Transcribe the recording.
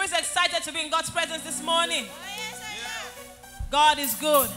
Who's excited to be in God's presence this morning? God is good.